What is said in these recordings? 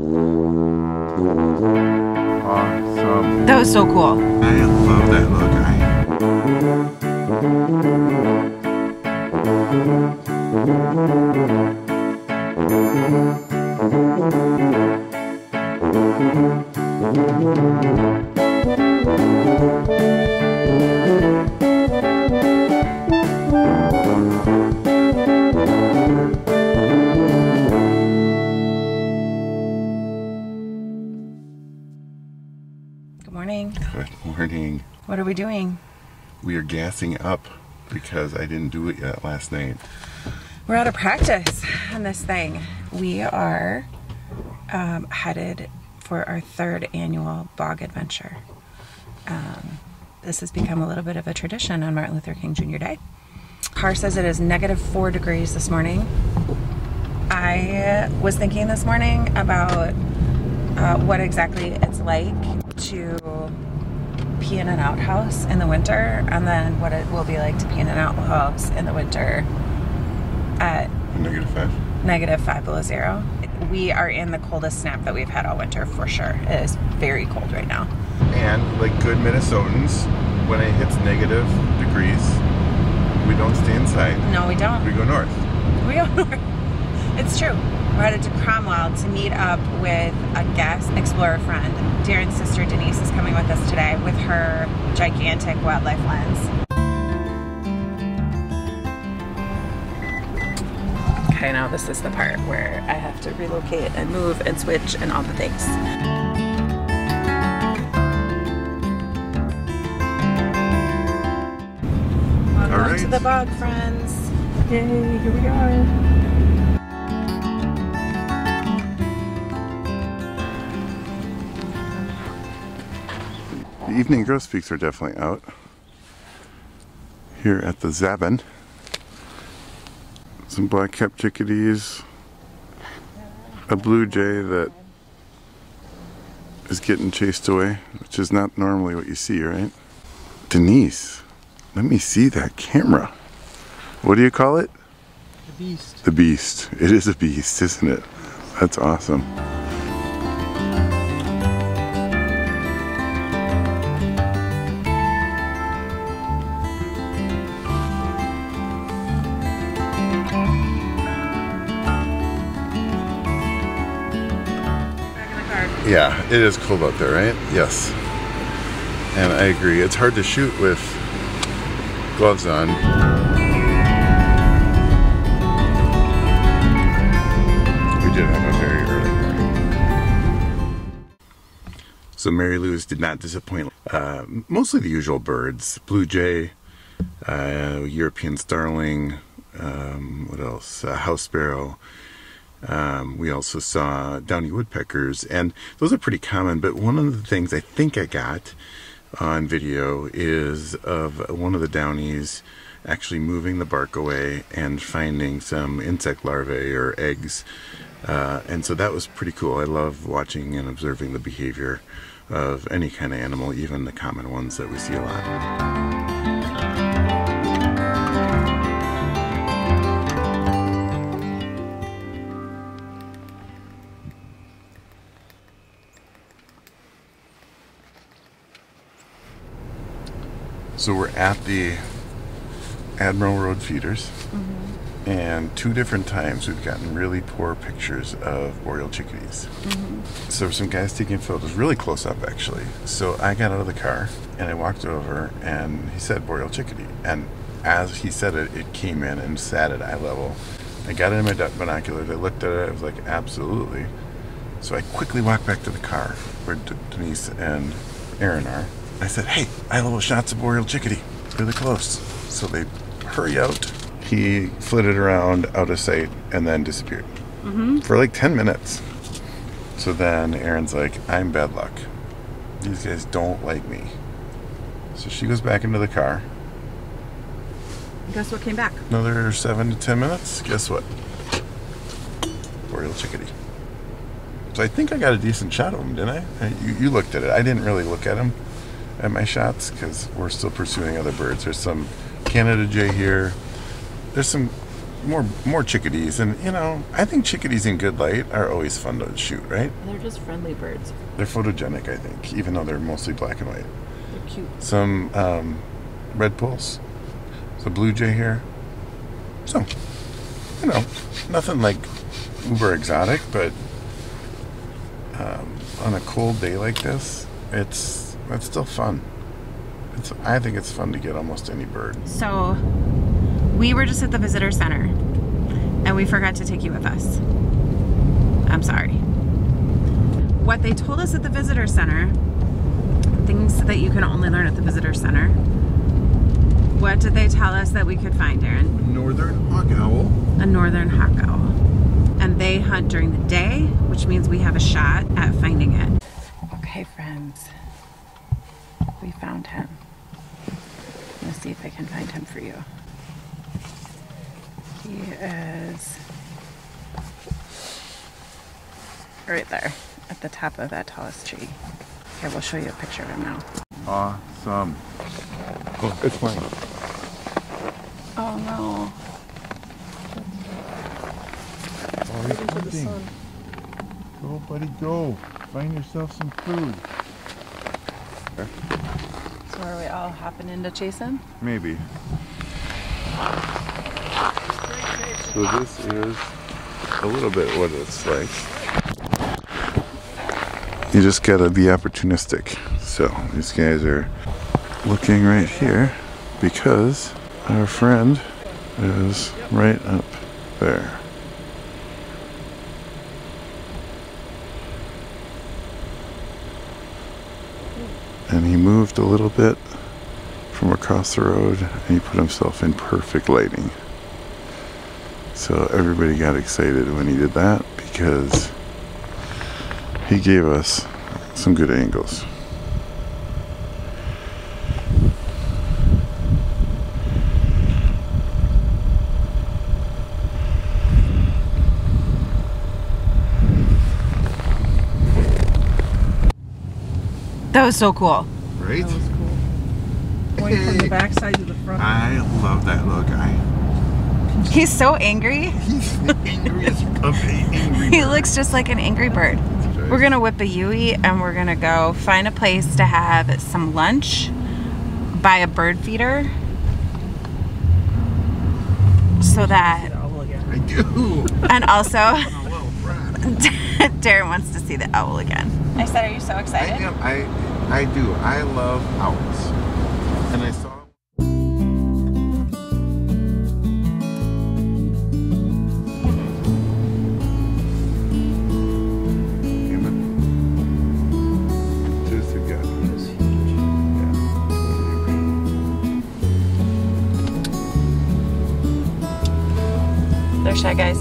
Awesome. That was so cool. I love that little guy. Good morning. What are we doing? We are gassing up because I didn't do it yet last night. We're out of practice on this thing. We are headed for our third annual bog adventure. This has become a little bit of a tradition on Martin Luther King Jr. Day. Car says it is -4 degrees this morning. I was thinking this morning about what exactly it's like to pee in an outhouse in the winter, and then what it will be like to pee in an outhouse in the winter at -5 below zero. We are in the coldest snap that we've had all winter for sure. It is very cold right now. And like good Minnesotans, when it hits -degrees, we don't stay inside. No, we don't. We go north. We go north. It's true. We're headed to Cromwell to meet up with a guest explorer friend. Darren's sister Denise is coming with us today with her gigantic wildlife lens. Okay, now this is the part where I have to relocate and move and switch and all the things. Welcome to the bog, friends. Yay, here we are. The evening grosbeaks are definitely out here at the Zabin. Some black-capped chickadees, a blue jay that is getting chased away, which is not normally what you see, right? Denise, let me see that camera. What do you call it? The beast. The beast. It is a beast, isn't it? That's awesome. Yeah, it is cold out there, right? Yes. And I agree. It's hard to shoot with gloves on. We did have a very early morning. So Mary Lou's did not disappoint. Mostly the usual birds. Blue jay, European starling, what else? House sparrow. We also saw downy woodpeckers, and those are pretty common, but one of the things I think I got on video is of one of the downies actually moving the bark away and finding some insect larvae or eggs, and so that was pretty cool. I love watching and observing the behavior of any kind of animal, even the common ones that we see a lot. So we're at the Admiral Road Feeders, and two different times we've gotten really poor pictures of boreal chickadees. So some guys taking photos really close up, actually. So I got out of the car and I walked over, and he said boreal chickadee, and as he said it, it came in and sat at eye level. I got it in my binoculars, I looked at it, I was like, absolutely. So I quickly walked back to the car where Denise and Aaron are. I said, hey, I have little shots of boreal chickadee. It's really close. So they hurry out. He flitted around out of sight and then disappeared for like 10 minutes. So then Erin's like, I'm bad luck. These guys don't like me. So she goes back into the car. Guess what came back? Another 7 to 10 minutes. Guess what? Boreal chickadee. So I think I got a decent shot of him, didn't I? You looked at it. I didn't really look at him. At my shots, because we're still pursuing other birds. There's some Canada jay here. There's some more chickadees, and you know, I think chickadees in good light are always fun to shoot, right? They're just friendly birds. They're photogenic, I think, even though they're mostly black and white. They're cute. Some red pulse. There's a blue jay here. So, you know, nothing like uber exotic, but on a cold day like this, it's still fun. I think it's fun to get almost any bird. So. We were just at the visitor center and we forgot to take you with us. I'm sorry. What they told us at the visitor center, things that you can only learn at the visitor center. What did they tell us that we could find, Aaron? Northern hawk owl. A northern hawk owl. And they hunt during the day, which means we have a shot at finding it. Okay, friends, we found him. Let's see if I can find him for you. He is right there at the top of that tallest tree. Okay, we'll show you a picture of him now. Awesome. Oh, it's mine. Oh no. Oh, he's into the sun. Go, buddy, go. Find yourself some food. So are we all hopping in to chase him? Maybe. So this is a little bit what it's like. You just gotta be opportunistic. So these guys are looking right here because our friend is right up there. And he moved a little bit from across the road and he put himself in perfect lighting. So everybody got excited when he did that because he gave us some good angles. That was so cool. Right? That was cool. Going from the backside to the front. I love that little guy. He's so angry. He's the angriest of an angry bird. He looks just like an angry bird. We're going to whip a Yui and we're going to go find a place to have some lunch, buy a bird feeder, so that... I do. And also, Darren wants to see the owl again. I said, are you so excited? I am. I do. I love owls. And I saw... They're shy guys.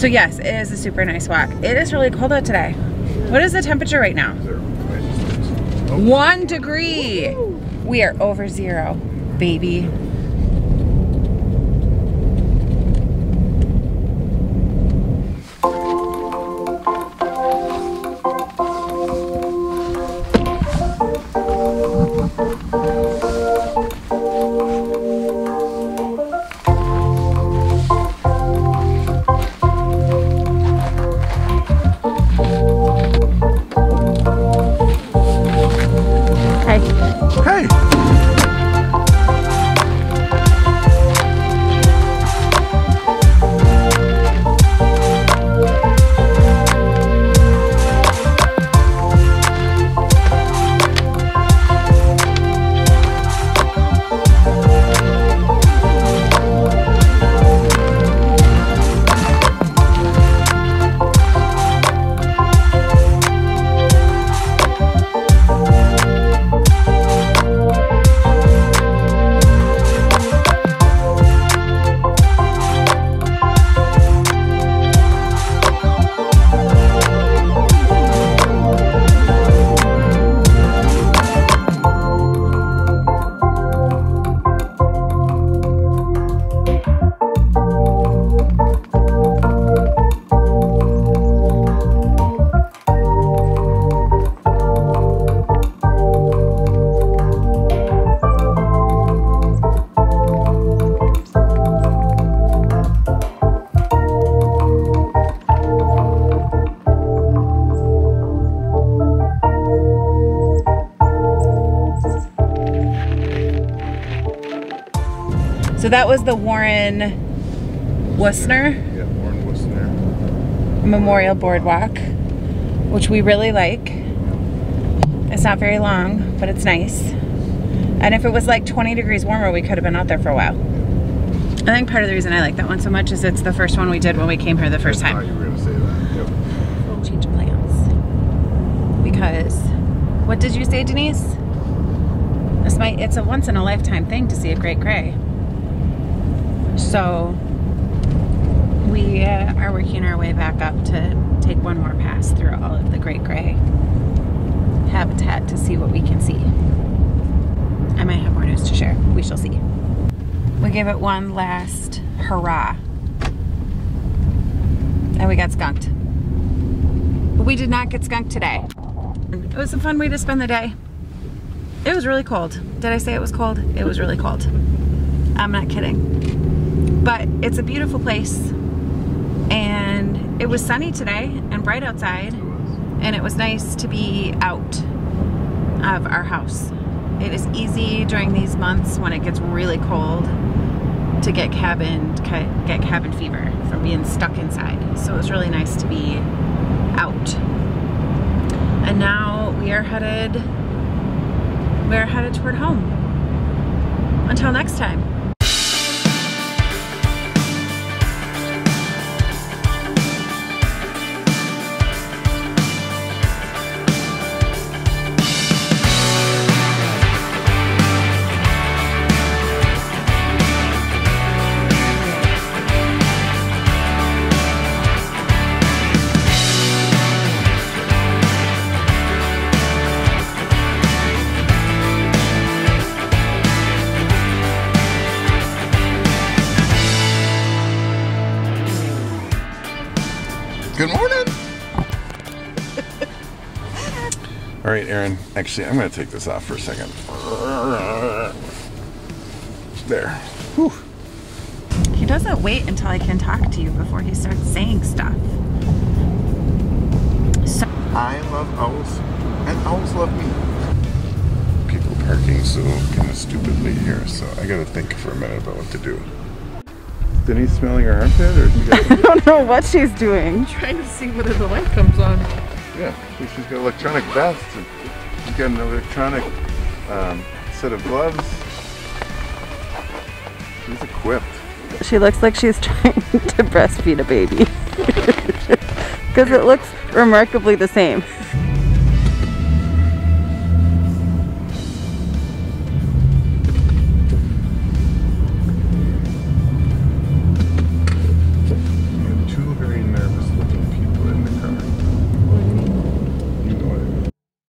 So yes, it is a super nice walk. It is really cold out today. What is the temperature right now? 1 degree. Woo. We are over zero, baby. So that was the Warren Wissner Memorial Boardwalk, which we really like. It's not very long, but it's nice. And if it was like 20 degrees warmer, we could have been out there for a while. I think part of the reason I like that one so much is it's the first one we did when we came here the first time. I thought you were going to say that. Yep. We'll change plans. Because, what did you say, Denise? It's a once in a lifetime thing to see a great gray. So we are working our way back up to take one more pass through all of the great gray habitat to see what we can see. I might have more news to share. We shall see. We gave it one last hurrah. And we got skunked. But we did not get skunked today. It was a fun way to spend the day. It was really cold. Did I say it was cold? It was really cold. I'm not kidding. But it's a beautiful place, and it was sunny today and bright outside, and it was nice to be out of our house. It is easy during these months when it gets really cold to get cabin fever from being stuck inside. So it was really nice to be out. And now we are headed toward home. Until next time. Good morning. All right, Erin. Actually, I'm going to take this off for a second. There. Whew. He doesn't wait until I can talk to you before he starts saying stuff. So I love owls, and owls love me. People parking so kind of stupidly here, so I got to think for a minute about what to do. Denise smelling her armpit, or she got I don't know what she's doing. I'm trying to see whether the light comes on. Yeah, she's got electronic vests, and she's got an electronic set of gloves. She's equipped. She looks like she's trying to breastfeed a baby because it looks remarkably the same.